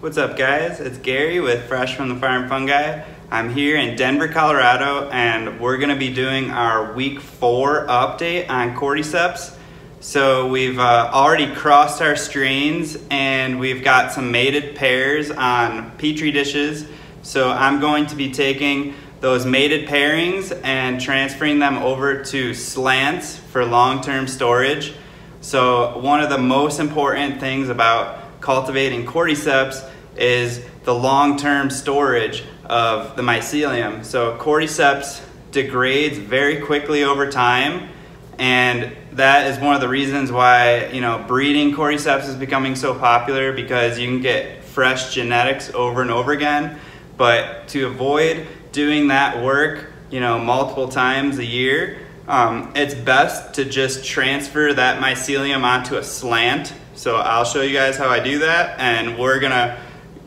What's up guys, it's Gary with Fresh From The Farm Fungi. I'm here in Denver, Colorado, and we're gonna be doing our week 4 update on cordyceps. So we've already crossed our strains and we've got some mated pairs on petri dishes. So I'm going to be taking those mated pairings and transferring them over to slants for long-term storage. So one of the most important things about cultivating cordyceps is the long-term storage of the mycelium. So cordyceps degrades very quickly over time, and that is one of the reasons why breeding cordyceps is becoming so popular, because you can get fresh genetics over and over again. But to avoid doing that work multiple times a year, it's best to just transfer that mycelium onto a slant. So I'll show you guys how I do that, and we're gonna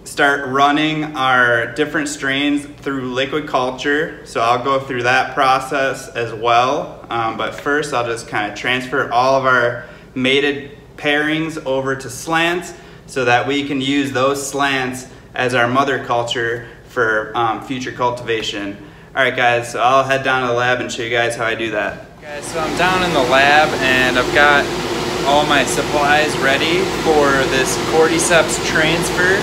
start running our different strains through liquid culture. So I'll go through that process as well. But first I'll just kind of transfer all of our mated pairings over to slants so that we can use those slants as our mother culture for future cultivation. All right guys, so I'll head down to the lab and show you guys how I do that. Guys, so I'm down in the lab and I've got all my supplies ready for this cordyceps transfer.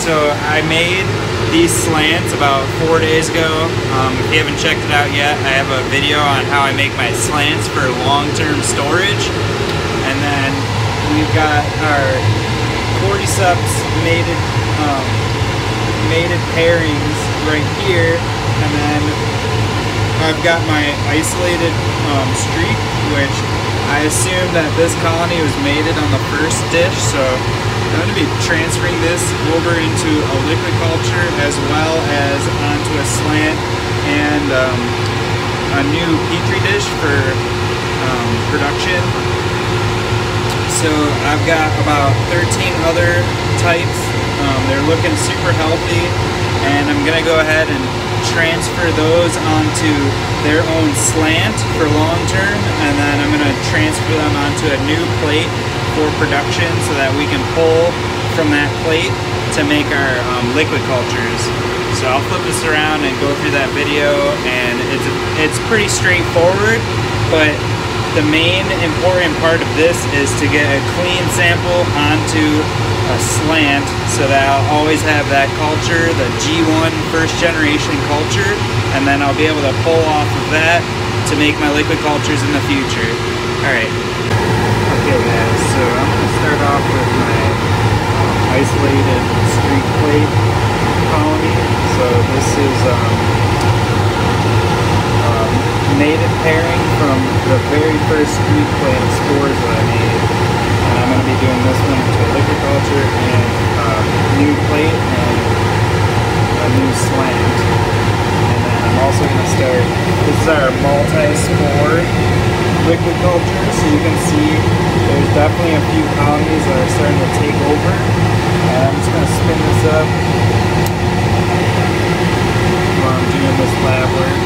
So I made these slants about 4 days ago. If you haven't checked it out yet, I have a video on how I make my slants for long-term storage. And then we've got our cordyceps mated pairings right here. And then I've got my isolated streak, which I assume that this colony was mated on the first dish, so I'm going to be transferring this over into a liquid culture as well as onto a slant and a new petri dish for production. So I've got about 13 other types. They're looking super healthy, and I'm going to go ahead and transfer those onto their own slant for long term, and then I'm going to transfer them onto a new plate for production so that we can pull from that plate to make our liquid cultures. So I'll flip this around and go through that video, and it's pretty straightforward, but the main important part of this is to get a clean sample onto a slant so that I'll always have that culture, the G1 first generation culture, and then I'll be able to pull off of that to make my liquid cultures in the future. Alright. Okay guys, so I'm going to start off with my isolated streak plate colony. So this is mated pairing from the very first streak plate of spores that I made. And I'm going to be doing this one into a liquid culture and new plate and a new slant. And then I'm also going to start, this is our multi-spore liquid culture, so you can see there's definitely a few colonies that are starting to take over. And I'm just going to spin this up while I'm doing this lab work.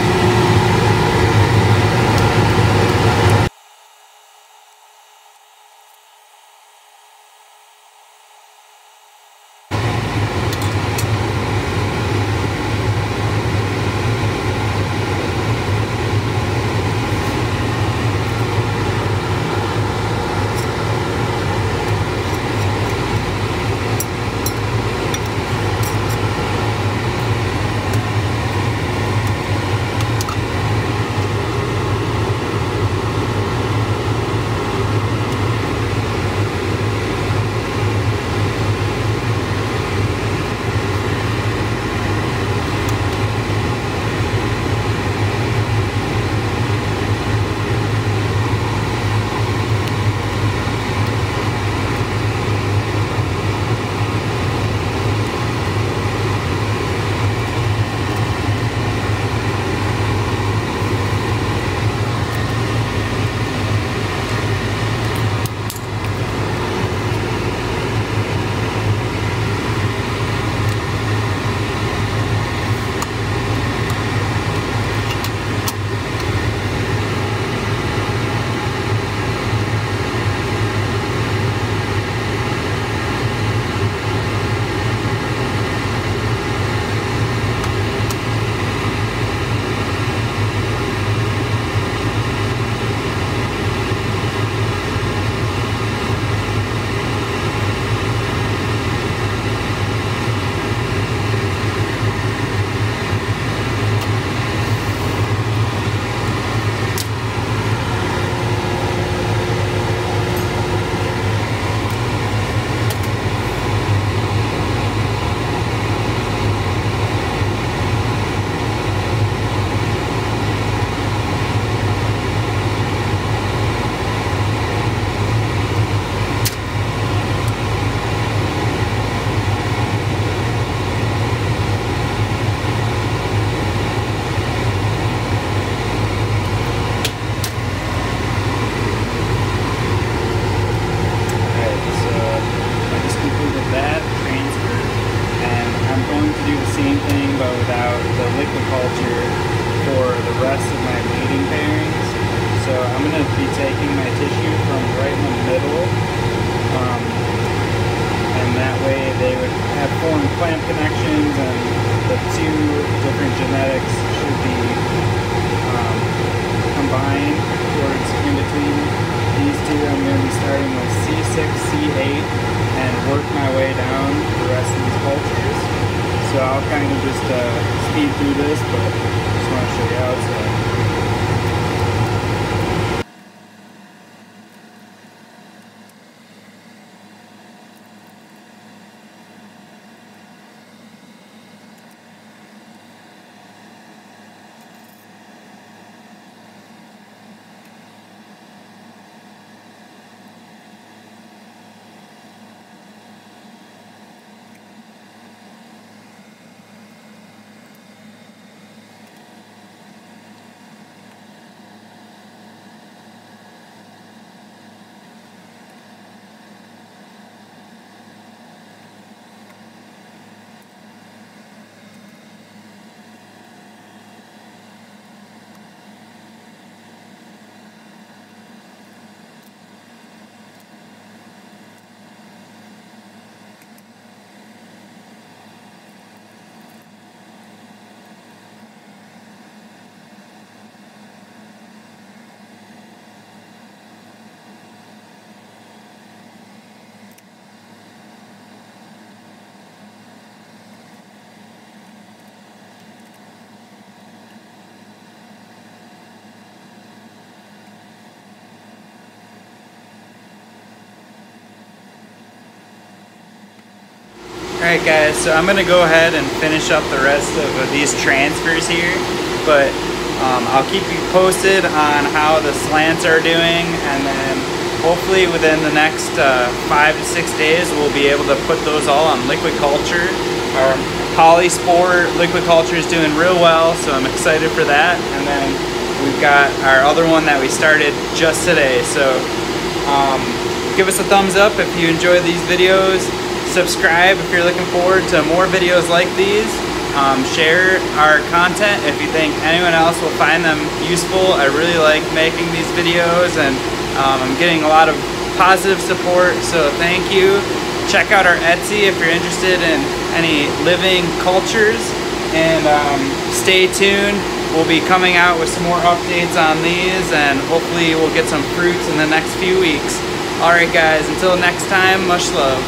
combo without the liquid culture for the rest of my mating pairings. So I'm going to be taking my tissue from right in the middle, and that way they would have formed clamp connections, and the two different genetics should be combined towards in between these two. I'm going to be starting with C6, C8, and work my way down the rest of these cultures. So I'll kind of just speed through this, but just want to show you how it's done. Alright guys, so I'm going to go ahead and finish up the rest of these transfers here, but I'll keep you posted on how the slants are doing, and then hopefully within the next 5 to 6 days we'll be able to put those all on liquid culture. Our polyspore liquid culture is doing real well, so I'm excited for that, and then we've got our other one that we started just today. So give us a thumbs up if you enjoy these videos. Subscribe if you're looking forward to more videos like these. Share our content if you think anyone else will find them useful. I really like making these videos, and I'm getting a lot of positive support, so thank you. Check out our Etsy if you're interested in any living cultures, and stay tuned. We'll be coming out with some more updates on these, and hopefully we'll get some fruits in the next few weeks. Alright guys, until next time, much love.